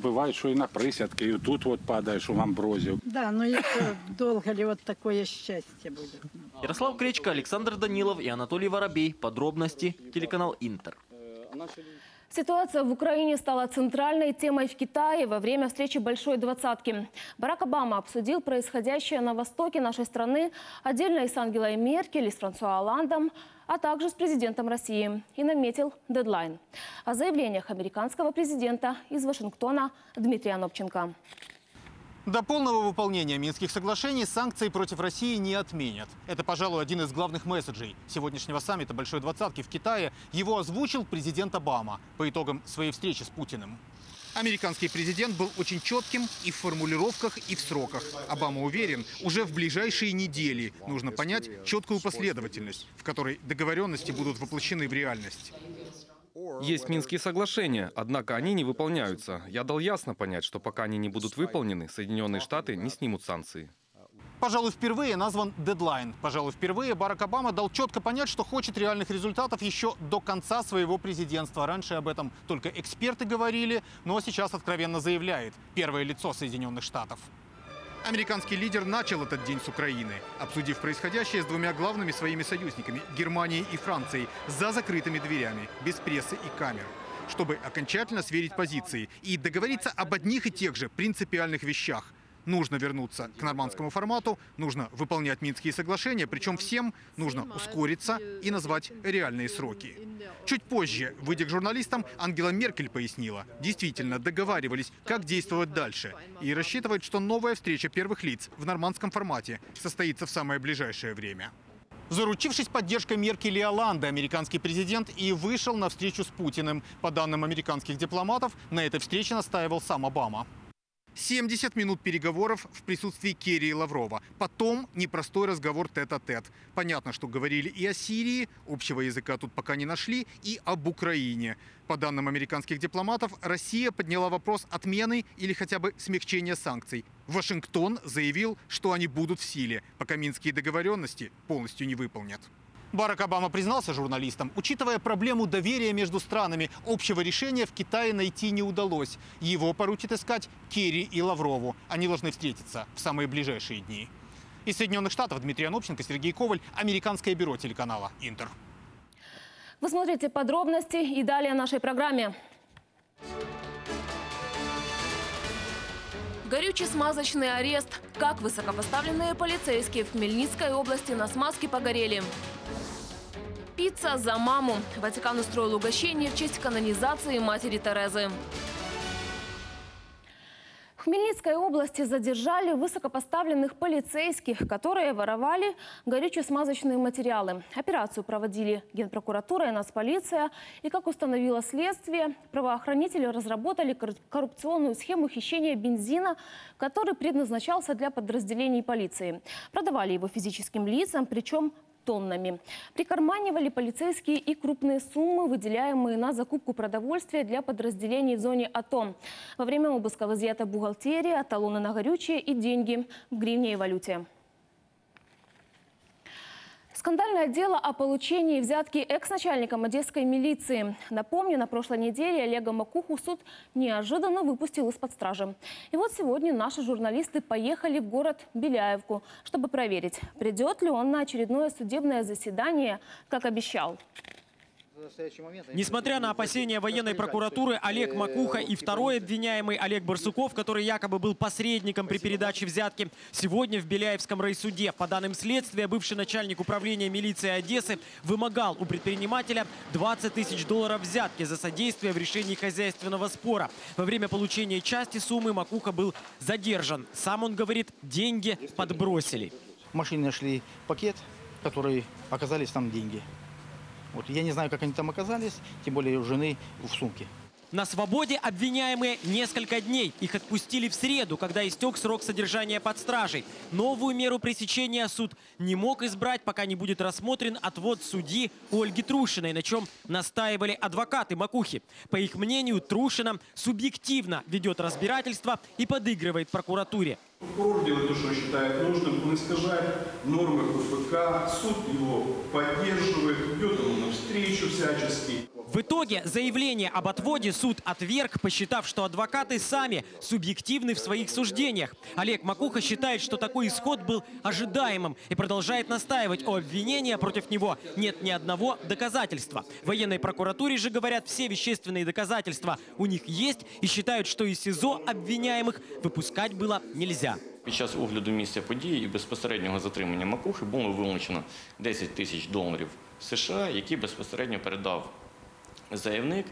Бывает, что и на присядке, и тут вот падаешь в амброзию. Да, но это долго ли вот такое счастье будет? Ярослав Клечка, Александр Данилов и Анатолий Воробей. Подробности. Телеканал Интер. Ситуация в Украине стала центральной темой в Китае во время встречи Большой Двадцатки. Барак Обама обсудил происходящее на востоке нашей страны отдельно и с Ангелой Меркель, и с Франсуа Олландом, а также с президентом России. И наметил дедлайн. О заявлениях американского президента из Вашингтона Дмитрия Анопченко. До полного выполнения Минских соглашений санкции против России не отменят. Это, пожалуй, один из главных месседжей сегодняшнего саммита Большой Двадцатки в Китае. Его озвучил президент Обама по итогам своей встречи с Путиным. Американский президент был очень четким и в формулировках, и в сроках. Обама уверен, уже в ближайшие недели нужно понять четкую последовательность, в которой договоренности будут воплощены в реальность. Есть Минские соглашения, однако они не выполняются. Я дал ясно понять, что пока они не будут выполнены, Соединенные Штаты не снимут санкции. Пожалуй, впервые назван дедлайн. Пожалуй, впервые Барак Обама дал четко понять, что хочет реальных результатов еще до конца своего президентства. Раньше об этом только эксперты говорили, но сейчас откровенно заявляет первое лицо Соединенных Штатов. Американский лидер начал этот день с Украины, обсудив происходящее с двумя главными своими союзниками – Германией и Францией, за закрытыми дверями, без прессы и камер, чтобы окончательно сверить позиции и договориться об одних и тех же принципиальных вещах. Нужно вернуться к нормандскому формату, нужно выполнять Минские соглашения, причем всем нужно ускориться и назвать реальные сроки. Чуть позже, выйдя к журналистам, Ангела Меркель пояснила, действительно договаривались, как действовать дальше, и рассчитывает, что новая встреча первых лиц в нормандском формате состоится в самое ближайшее время. Заручившись поддержкой Меркель и Олланда, американский президент и вышел на встречу с Путиным. По данным американских дипломатов, на этой встрече настаивал сам Обама. 70 минут переговоров в присутствии Керри и Лаврова. Потом непростой разговор тет-а-тет. Понятно, что говорили и о Сирии, общего языка тут пока не нашли, и об Украине. По данным американских дипломатов, Россия подняла вопрос отмены или хотя бы смягчения санкций. Вашингтон заявил, что они будут в силе, пока Минские договоренности полностью не выполнят. Барак Обама признался журналистам, учитывая проблему доверия между странами, общего решения в Китае найти не удалось. Его поручат искать Керри и Лаврову. Они должны встретиться в самые ближайшие дни. Из Соединенных Штатов Дмитрий Анопченко, Сергей Коваль, Американское бюро телеканала Интер. Вы смотрите подробности и далее в нашей программе. Горючий смазочный арест. Как высокопоставленные полицейские в Хмельницкой области на смазке погорели. Пицца за маму. Ватикан устроил угощение в честь канонизации матери Терезы. В Хмельницкой области задержали высокопоставленных полицейских, которые воровали горюче-смазочные материалы. Операцию проводили Генпрокуратура и Нацполиция. И, как установило следствие, правоохранители разработали коррупционную схему хищения бензина, который предназначался для подразделений полиции. Продавали его физическим лицам, причем тоннами. Прикарманивали полицейские и крупные суммы, выделяемые на закупку продовольствия для подразделений в зоне АТО. Во время обыска изъята бухгалтерия, талоны на горючее и деньги в гривне и валюте. Скандальное дело о получении взятки экс-начальника одесской милиции. Напомню, на прошлой неделе Олега Макуху суд неожиданно выпустил из-под стражи. И вот сегодня наши журналисты поехали в город Беляевку, чтобы проверить, придет ли он на очередное судебное заседание, как обещал. Несмотря на опасения военной прокуратуры, Олег Макуха и второй обвиняемый Олег Барсуков, который якобы был посредником при передаче взятки, сегодня в Беляевском райсуде. По данным следствия, бывший начальник управления милиции Одессы вымогал у предпринимателя $20 000 взятки за содействие в решении хозяйственного спора. Во время получения части суммы Макуха был задержан. Сам он говорит, деньги подбросили. В машине нашли пакет, в который оказались там деньги. Вот, я не знаю, как они там оказались, тем более у жены в сумке. На свободе обвиняемые несколько дней. Их отпустили в среду, когда истек срок содержания под стражей. Новую меру пресечения суд не мог избрать, пока не будет рассмотрен отвод судьи Ольги Трушиной, на чем настаивали адвокаты Макухи. По их мнению, Трушина субъективно ведет разбирательство и подыгрывает прокуратуре. Прокурор делает то, что считает нужным, он искажает нормы УФК, суд его поддерживает, идет ему навстречу всячески. В итоге заявление об отводе суд отверг, посчитав, что адвокаты сами субъективны в своих суждениях. Олег Макуха считает, что такой исход был ожидаемым и продолжает настаивать у обвинения. Против него нет ни одного доказательства. В военной прокуратуре же говорят, все вещественные доказательства у них есть и считают, что из СИЗО обвиняемых выпускать было нельзя. Під час огляду місця події і безпосереднього затримання Макухи було вилучено $10 000 США, які безпосередньо передав заявник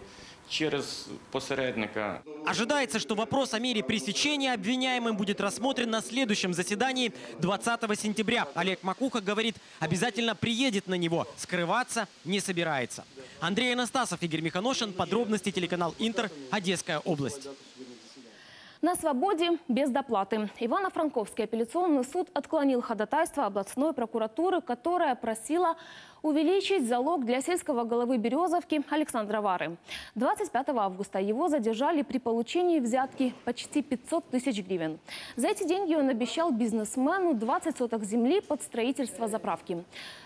через посредника. Ожидается, что вопрос о мере пресечения обвиняемым будет рассмотрен на следующем заседании 20 сентября. Олег Макуха говорит, обязательно приедет на него, скрываться не собирается. Андрей Анастасов, Игорь Миханошин, подробности, телеканал Интер, Одесская область. На свободе без доплаты. Ивано-Франковский апелляционный суд отклонил ходатайство областной прокуратуры, которая просила увеличить залог для сельского головы Березовки Александра Вары. 25 августа его задержали при получении взятки почти 500 000 гривен. За эти деньги он обещал бизнесмену 20 соток земли под строительство заправки.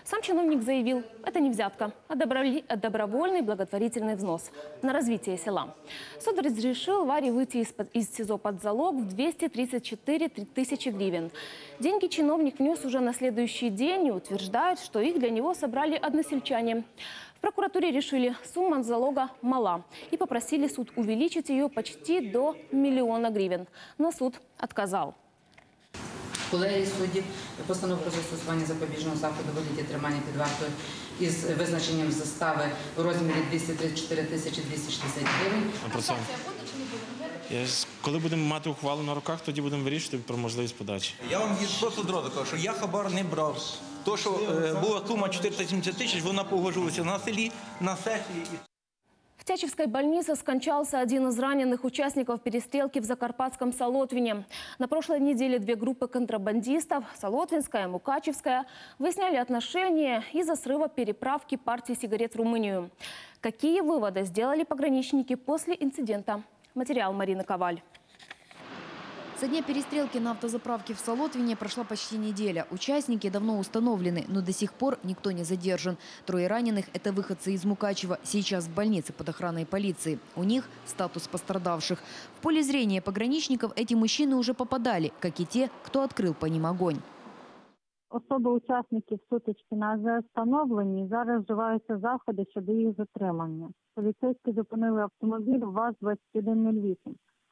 Сам чиновник заявил, это не взятка, а добровольный благотворительный взнос на развитие села. Суд разрешил Варе выйти из СИЗО под залог в 234 000 гривен. Деньги чиновник внес уже на следующий день и утверждает, что их для него собрали односельчане. В прокуратуре решили, сумма залога мала и попросили суд увеличить ее почти до $1 000 000 гривен. Но суд отказал. Колегії суддів постанов про застосування запобіжного заходу в вигляді тримання під вартою із визначенням застави в розмірі 234 260 гривень. Коли будемо мати ухвалу на руках, тоді будемо вирішити про можливість подачі. Я вам просто одразу кажу, що я хабар не брав. То, що була сума 470 000, вона погоджувалася на селі, на сесії. В Тячевской больнице скончался один из раненых участников перестрелки в Закарпатском Солотвине. На прошлой неделе две группы контрабандистов, Солотвинская и Мукачевская, выясняли отношения из-за срыва переправки партии сигарет в Румынию. Какие выводы сделали пограничники после инцидента? Материал Марины Коваль. Со дня перестрелки на автозаправке в Солотвине прошла почти неделя. Участники давно установлены, но до сих пор никто не задержан. Трое раненых – это выходцы из Мукачева. Сейчас в больнице под охраной полиции. У них статус пострадавших. В поле зрения пограничников эти мужчины уже попадали, как и те, кто открыл по ним огонь. Особо учасники сутички вже встановлені і зараз вживаються заходи щодо їх затримання. Поліцейські зупинили автомобіль ВАЗ-2108.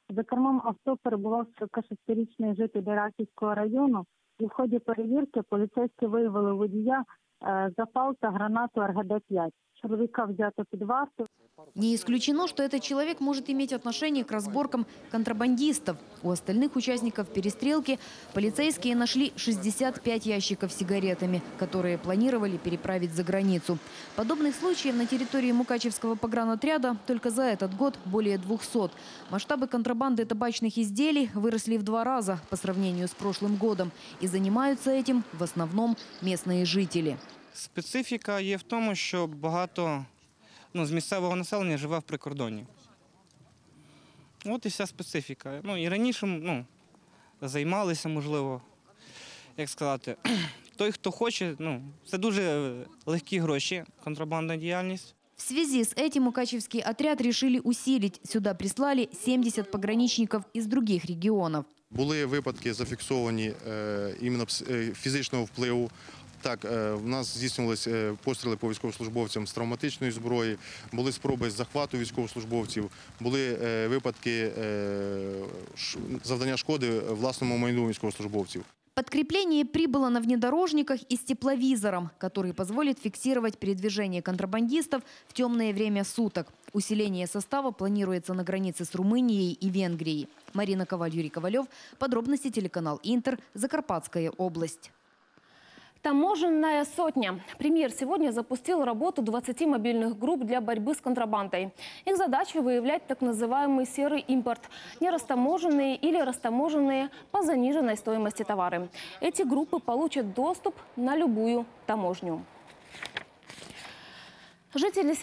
За кермом авто перебував 46-річний житель Раківського району. І в ході перевірки поліцейські виявили у водія запал та гранату РГД-5. Человека взято под варту. Не исключено, что этот человек может иметь отношение к разборкам контрабандистов. У остальных участников перестрелки полицейские нашли 65 ящиков с сигаретами, которые планировали переправить за границу. Подобных случаев на территории Мукачевского погранотряда только за этот год более 200. Масштабы контрабанды табачных изделий выросли в 2 раза по сравнению с прошлым годом. И занимаются этим в основном местные жители. Специфіка є в тому, що багато з місцевого населення живе в прикордонні. От і вся специфіка. І раніше займалися, можливо, як сказати, той, хто хоче, це дуже легкі гроші, контрабандна діяльність. В связи с этим мукачевский отряд решили усилить. Сюда прислали 70 пограничников из других регионов. Були випадки зафіксовані іменно фізичного впливу. Так, в нас здійснювалися постріли по військовослужбовцям з травматичної зброї, були спроби захвату військовослужбовців, були випадки завдання шкоди власному майну військовослужбовців. Подкрепление прибыло на внедорожниках и с тепловизором, который позволит фиксировать передвижение контрабандистов в темное время суток. Усиление состава планируется на границе с Румынией и Венгрией. Марина Коваль, Юрий Ковалев. Подробности, телеканал «Интер», Закарпатская область. Таможенная сотня. Премьер сегодня запустил работу 20 мобильных групп для борьбы с контрабандой. Их задача – выявлять так называемый серый импорт, нерастаможенные или растаможенные по заниженной стоимости товары. Эти группы получат доступ на любую таможню. Жители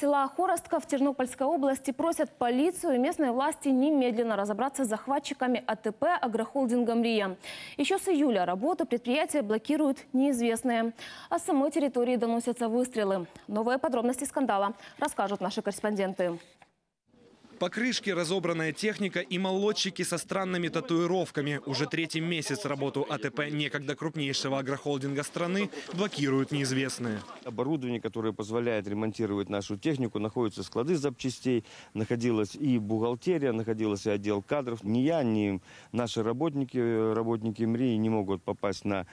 села Хоростка в Тернопольской области просят полицию и местные власти немедленно разобраться с захватчиками АТП агрохолдинга «МРИЯ». Еще с июля работу предприятия блокируют неизвестные. А с самой территории доносятся выстрелы. Новые подробности скандала расскажут наши корреспонденты. Покрышки, разобранная техника и молодчики со странными татуировками. Уже третий месяц работу АТП некогда крупнейшего агрохолдинга страны блокируют неизвестные. Оборудование, которое позволяет ремонтировать нашу технику, находятся склады запчастей, находилась и бухгалтерия, находился и отдел кадров. Ни я, ни наши работники МРИ не могут попасть на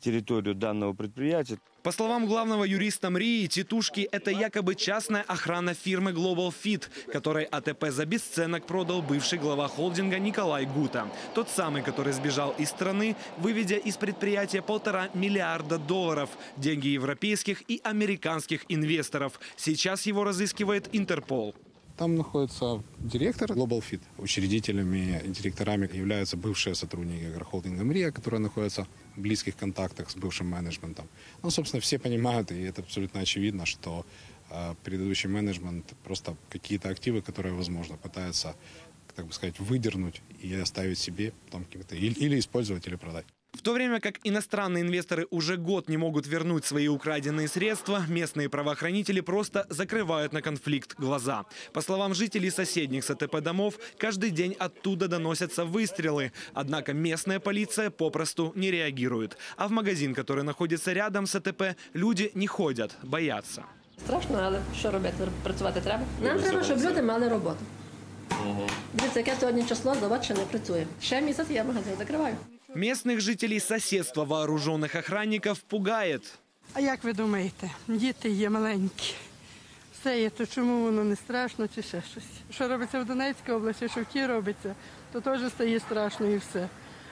территорию данного предприятия. По словам главного юриста МРИИ, тетушки – это якобы частная охрана фирмы Global Fit, которой АТП за бесценок продал бывший глава холдинга Николай Гута. Тот самый, который сбежал из страны, выведя из предприятия $1,5 миллиарда. Деньги европейских и американских инвесторов. Сейчас его разыскивает Интерпол. Там находится директор Global Fit. Учредителями и директорами являются бывшие сотрудники агрохолдинга «МРИЯ», которые находятся в близких контактах с бывшим менеджментом. Ну, собственно, все понимают, и это абсолютно очевидно, что предыдущий менеджмент просто какие-то активы, которые, возможно, пытаются, так бы сказать, выдернуть и оставить себе, там, или использовать, или продать. В то время как иностранные инвесторы уже год не могут вернуть свои украденные средства, местные правоохранители просто закрывают на конфликт глаза. По словам жителей соседних с АТП домов, каждый день оттуда доносятся выстрелы. Однако местная полиция попросту не реагирует. А в магазин, который находится рядом с АТП, люди не ходят, боятся. Страшно, але що робити? Працювати треба? Нам треба, щоб люди мали роботу. Дивіться, яке сьогодні число, завод ще не працює. Ще місяць я магазин закриваю. Местных жителей соседства вооруженных охранников пугает. А как вы думаете, дети есть маленькие? Все это, почему оно не страшно, или еще что-то? Что делается в Донецкой области, что в Киеве делается, то тоже стало страшно и все.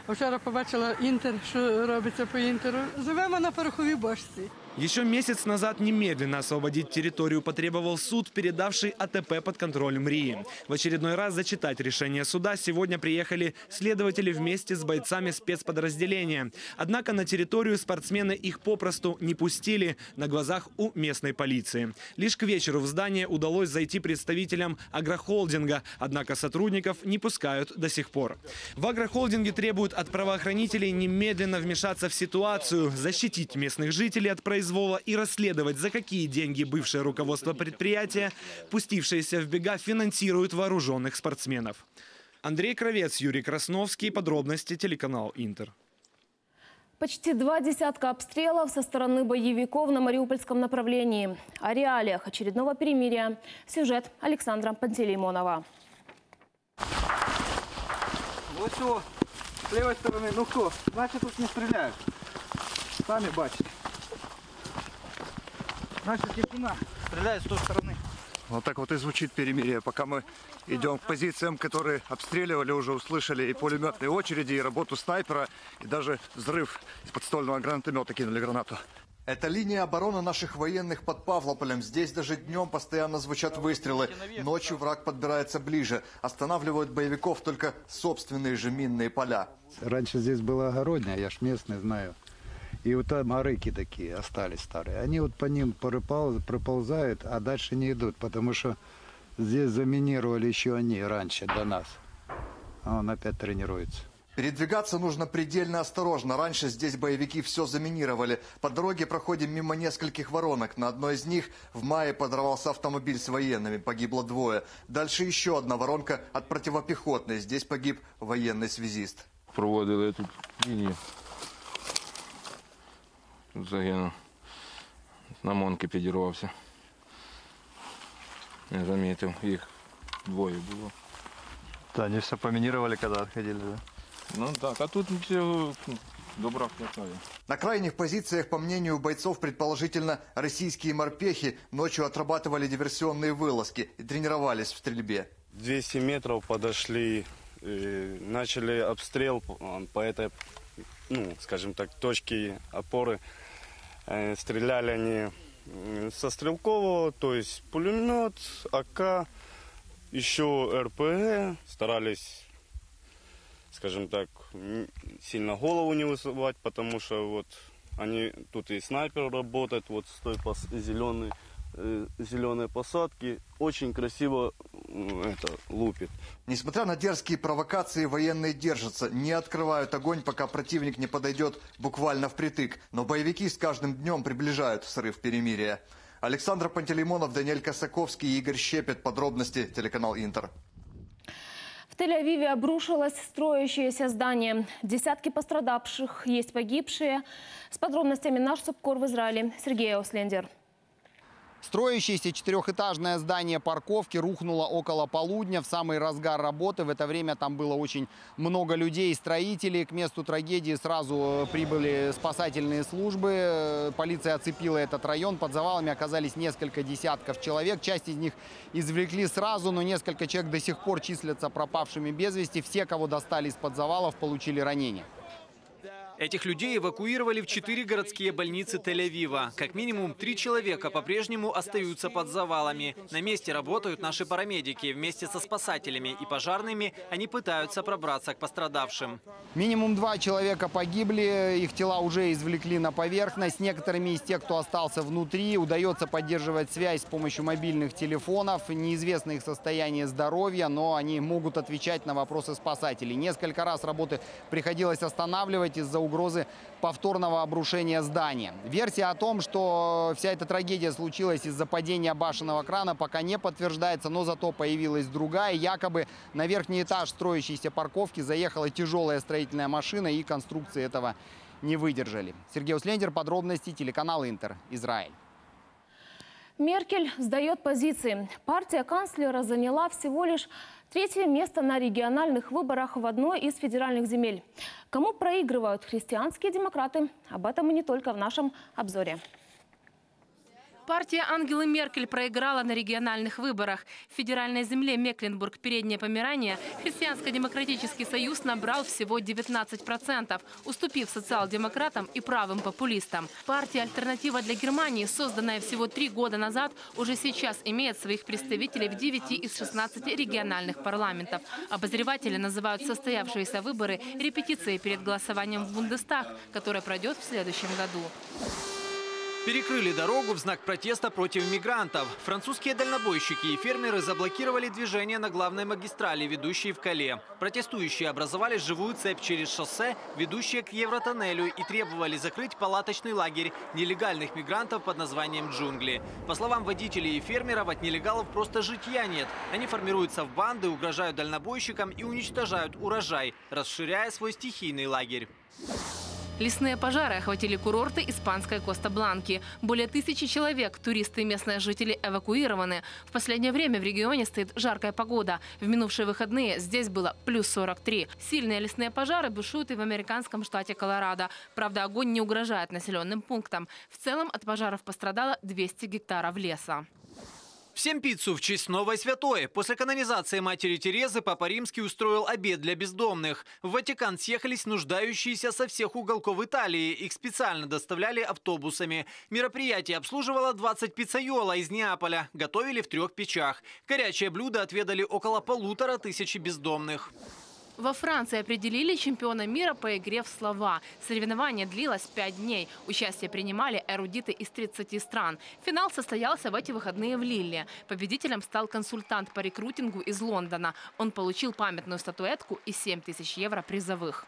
А вчера увидела Интер, что делается по Интеру. Живем на пороховой бочке. Еще месяц назад немедленно освободить территорию потребовал суд, передавший АТП под контроль МРИИ. В очередной раз зачитать решение суда сегодня приехали следователи вместе с бойцами спецподразделения. Однако на территорию спортсмены их попросту не пустили на глазах у местной полиции. Лишь к вечеру в здание удалось зайти представителям агрохолдинга, однако сотрудников не пускают до сих пор. В агрохолдинге требуют от правоохранителей немедленно вмешаться в ситуацию, защитить местных жителей от производства и расследовать, за какие деньги бывшее руководство предприятия, пустившееся в бега, финансирует вооруженных спортсменов. Андрей Кравец, Юрий Красновский. Подробности, телеканал «Интер». Почти 2 десятка обстрелов со стороны боевиков на мариупольском направлении. О реалиях очередного перемирия. Сюжет Александра Пантелеймонова. Вот что, с левой стороны, ну кто? Значит, тут не стреляют. Сами бачите. Наша тишина стреляет с той стороны. Вот так вот и звучит перемирие, пока мы идем к позициям, которые обстреливали, уже услышали и пулеметные очереди, и работу снайпера, и даже взрыв из подствольного гранатомета, кинули гранату. Это линия обороны наших военных под Павлополем. Здесь даже днем постоянно звучат выстрелы. Ночью враг подбирается ближе. Останавливают боевиков только собственные же минные поля. Раньше здесь была огородня, я ж местный знаю. И вот там арыки такие остались старые. Они вот по ним проползают, а дальше не идут, потому что здесь заминировали еще они раньше до нас. А он опять тренируется. Передвигаться нужно предельно осторожно. Раньше здесь боевики все заминировали. По дороге проходим мимо нескольких воронок. На одной из них в мае подорвался автомобиль с военными. Погибло двое. Дальше еще одна воронка от противопехотной. Здесь погиб военный связист. Проводил эту линию. Загинул. На монке передервался. Я заметил. Их двое было. Да, они все поминировали, когда отходили, да? Ну так, а тут все добра хватает. На крайних позициях, по мнению бойцов, предположительно, российские морпехи ночью отрабатывали диверсионные вылазки и тренировались в стрельбе. 200 метров подошли, начали обстрел по этой, ну, скажем так, точке опоры. Стреляли они со стрелкового, то есть пулемет, АК, еще РПГ. Старались... скажем так, сильно голову не высывать, потому что вот они, тут и снайпер работает, вот с той зеленой посадки, очень красиво это лупит. Несмотря на дерзкие провокации, военные держатся, не открывают огонь, пока противник не подойдет буквально впритык. Но боевики с каждым днем приближают срыв перемирия. Александр Пантелеймонов, Даниэль Косаковский, Игорь Щепет. Подробности, телеканал «Интер». В Тель-Авиве обрушилось строящееся здание. Десятки пострадавших, есть погибшие. С подробностями наш субкор в Израиле Сергей Ослендер. Строящееся четырехэтажное здание парковки рухнуло около полудня, в самый разгар работы. В это время там было очень много людей и строителей. К месту трагедии сразу прибыли спасательные службы. Полиция оцепила этот район. Под завалами оказались несколько десятков человек. Часть из них извлекли сразу, но несколько человек до сих пор числятся пропавшими без вести. Все, кого достали из-под завалов, получили ранения. Этих людей эвакуировали в 4 городские больницы Тель-Авива. Как минимум 3 человека по-прежнему остаются под завалами. На месте работают наши парамедики. Вместе со спасателями и пожарными они пытаются пробраться к пострадавшим. Минимум 2 человека погибли. Их тела уже извлекли на поверхность. Некоторыми из тех, кто остался внутри, удается поддерживать связь с помощью мобильных телефонов. Неизвестно их состояние здоровья, но они могут отвечать на вопросы спасателей. Несколько раз работы приходилось останавливать из-за угрозы повторного обрушения здания. Версия о том, что вся эта трагедия случилась из-за падения башенного крана, пока не подтверждается, но зато появилась другая. Якобы на верхний этаж строящейся парковки заехала тяжелая строительная машина, и конструкции этого не выдержали. Сергей Ослендер, подробности, телеканал «Интер», Израиль. Меркель сдает позиции. Партия канцлера заняла всего лишь 3-е место на региональных выборах в одной из федеральных земель. Кому проигрывают христианские демократы? Об этом и не только в нашем обзоре. Партия Ангелы Меркель проиграла на региональных выборах. В федеральной земле Мекленбург-Переднее Померания Христианско-демократический союз набрал всего 19%, уступив социал-демократам и правым популистам. Партия «Альтернатива для Германии», созданная всего 3 года назад, уже сейчас имеет своих представителей в 9 из 16 региональных парламентов. Обозреватели называют состоявшиеся выборы репетицией перед голосованием в Бундестаг, которое пройдет в следующем году. Перекрыли дорогу в знак протеста против мигрантов. Французские дальнобойщики и фермеры заблокировали движение на главной магистрали, ведущей в Кале. Протестующие образовали живую цепь через шоссе, ведущее к Евротоннелю, и требовали закрыть палаточный лагерь нелегальных мигрантов под названием «Джунгли». По словам водителей и фермеров, от нелегалов просто житья нет. Они формируются в банды, угрожают дальнобойщикам и уничтожают урожай, расширяя свой стихийный лагерь. Лесные пожары охватили курорты испанской Коста-Бланки. Более 1000 человек, туристы и местные жители, эвакуированы. В последнее время в регионе стоит жаркая погода. В минувшие выходные здесь было плюс 43. Сильные лесные пожары бушуют и в американском штате Колорадо. Правда, огонь не угрожает населенным пунктам. В целом от пожаров пострадало 200 гектаров леса. Всем пиццу в честь Новой Святой. После канонизации матери Терезы Папа Римский устроил обед для бездомных. В Ватикан съехались нуждающиеся со всех уголков Италии. Их специально доставляли автобусами. Мероприятие обслуживало 20 пиццайола из Неаполя. Готовили в 3 печах. Горячее блюдо отведали около 1500 бездомных. Во Франции определили чемпиона мира по игре в слова. Соревнование длилось 5 дней. Участие принимали эрудиты из 30 стран. Финал состоялся в эти выходные в Лилле. Победителем стал консультант по рекрутингу из Лондона. Он получил памятную статуэтку и 7 000 евро призовых.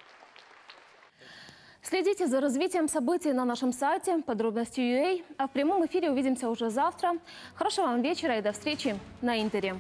Следите за развитием событий на нашем сайте подробности.ua. А в прямом эфире увидимся уже завтра. Хорошего вам вечера и до встречи на Интере.